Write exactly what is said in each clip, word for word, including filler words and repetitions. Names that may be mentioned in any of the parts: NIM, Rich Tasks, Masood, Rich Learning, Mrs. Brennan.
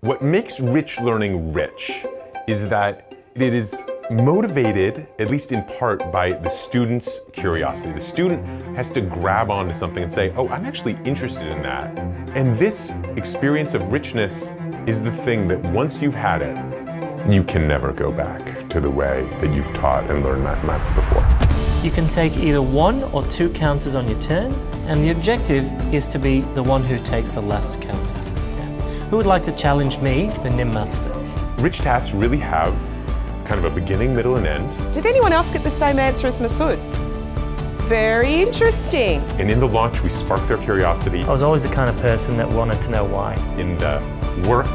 What makes rich learning rich is that it is motivated, at least in part, by the student's curiosity. The student has to grab onto something and say, oh, I'm actually interested in that. And this experience of richness is the thing that once you've had it, you can never go back to the way that you've taught and learned mathematics before. You can take either one or two counters on your turn, and the objective is to be the one who takes the last counter. Who would like to challenge me, the N I M Master? Rich tasks really have kind of a beginning, middle, and end. Did anyone else get the same answer as Masood? Very interesting. And in the launch, we sparked their curiosity. I was always the kind of person that wanted to know why. In the work,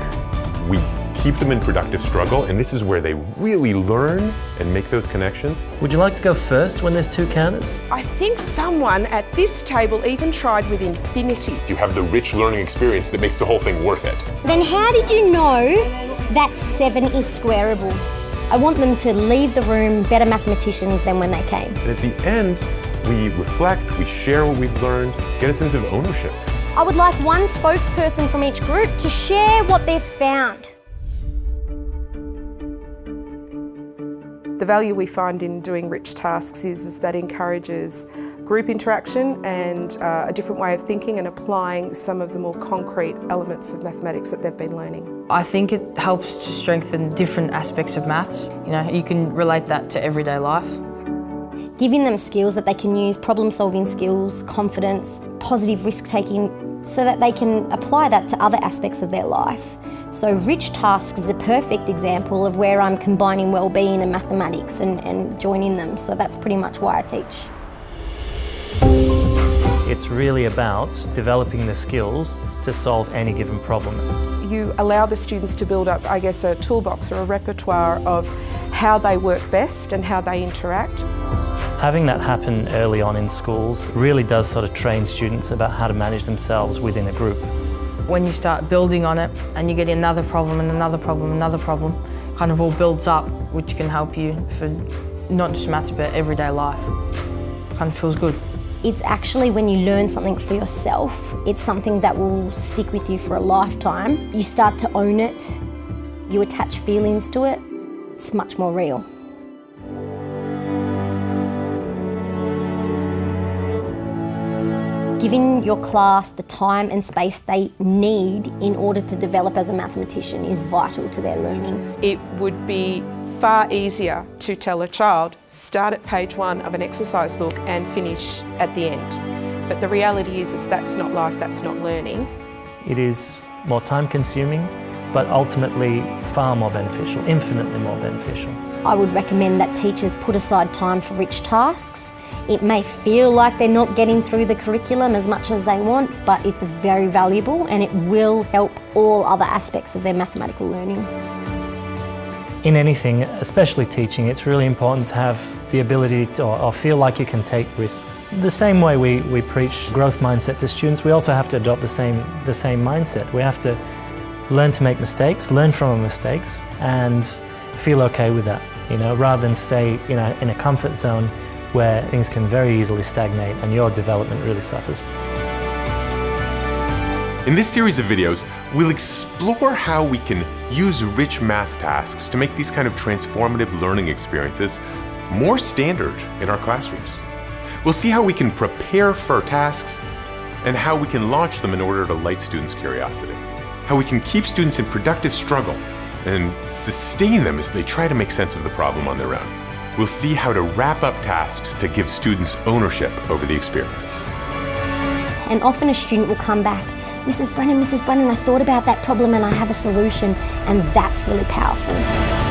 we keep them in productive struggle, and this is where they really learn and make those connections. Would you like to go first when there's two counters? I think someone at this table even tried with infinity. You have the rich learning experience that makes the whole thing worth it. Then how did you know that seven is squareable? I want them to leave the room better mathematicians than when they came. And at the end, we reflect, we share what we've learned, get a sense of ownership. I would like one spokesperson from each group to share what they've found. The value we find in doing rich tasks is, is that encourages group interaction and uh, a different way of thinking and applying some of the more concrete elements of mathematics that they've been learning. I think it helps to strengthen different aspects of maths. You know, you can relate that to everyday life. Giving them skills that they can use, problem-solving skills, confidence, positive risk-taking, so that they can apply that to other aspects of their life. So rich tasks is a perfect example of where I'm combining well-being and mathematics and, and joining them. So that's pretty much why I teach. It's really about developing the skills to solve any given problem. You allow the students to build up, I guess, a toolbox or a repertoire of how they work best and how they interact. Having that happen early on in schools really does sort of train students about how to manage themselves within a group. When you start building on it and you get another problem and another problem, another problem, kind of all builds up, which can help you for not just maths but everyday life. It kind of feels good. It's actually when you learn something for yourself, it's something that will stick with you for a lifetime. You start to own it, you attach feelings to it, it's much more real. Giving your class the time and space they need in order to develop as a mathematician is vital to their learning. It would be far easier to tell a child, start at page one of an exercise book and finish at the end. But the reality is, is that's not life, that's not learning. It is more time consuming, but ultimately far more beneficial, infinitely more beneficial. I would recommend that teachers put aside time for rich tasks. It may feel like they're not getting through the curriculum as much as they want, but it's very valuable and it will help all other aspects of their mathematical learning. In anything, especially teaching, it's really important to have the ability to, or, or feel like you can take risks. The same way we, we preach growth mindset to students, we also have to adopt the same, the same mindset. We have to learn to make mistakes, learn from our mistakes, and feel okay with that, you know, rather than stay you know, in a comfort zone where things can very easily stagnate and your development really suffers. In this series of videos, we'll explore how we can use rich math tasks to make these kind of transformative learning experiences more standard in our classrooms. We'll see how we can prepare for tasks and how we can launch them in order to light students' curiosity, how we can keep students in productive struggle and sustain them as they try to make sense of the problem on their own. We'll see how to wrap up tasks to give students ownership over the experience. And often a student will come back, Missus Brennan, Missus Brennan, I thought about that problem and I have a solution, and that's really powerful.